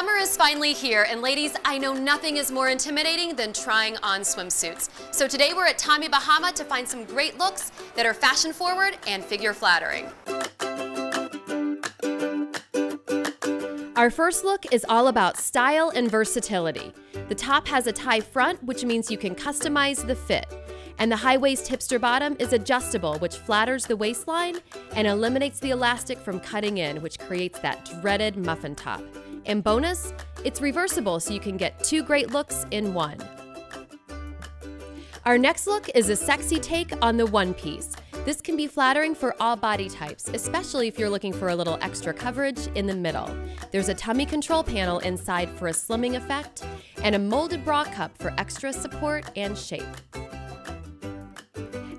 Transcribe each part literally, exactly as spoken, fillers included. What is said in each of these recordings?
Summer is finally here, and ladies, I know nothing is more intimidating than trying on swimsuits. So today we're at Tommy Bahama to find some great looks that are fashion forward and figure flattering. Our first look is all about style and versatility. The top has a tie front, which means you can customize the fit. And the high-waist hipster bottom is adjustable, which flatters the waistline and eliminates the elastic from cutting in, which creates that dreaded muffin top. And bonus, it's reversible, so you can get two great looks in one. Our next look is a sexy take on the one piece. This can be flattering for all body types, especially if you're looking for a little extra coverage in the middle. There's a tummy control panel inside for a slimming effect and a molded bra cup for extra support and shape.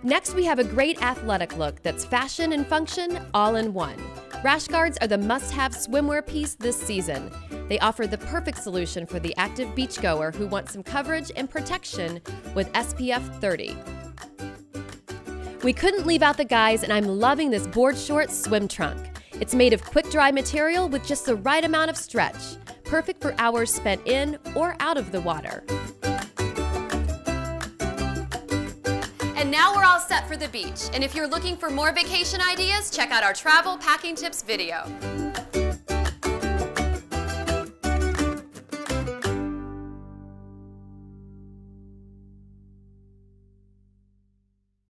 Next, we have a great athletic look that's fashion and function all in one. Rash guards are the must-have swimwear piece this season. They offer the perfect solution for the active beachgoer who wants some coverage and protection with S P F thirty. We couldn't leave out the guys, and I'm loving this board short swim trunk. It's made of quick-dry material with just the right amount of stretch, perfect for hours spent in or out of the water. And now we're all set for the beach. And if you're looking for more vacation ideas, check out our travel packing tips video.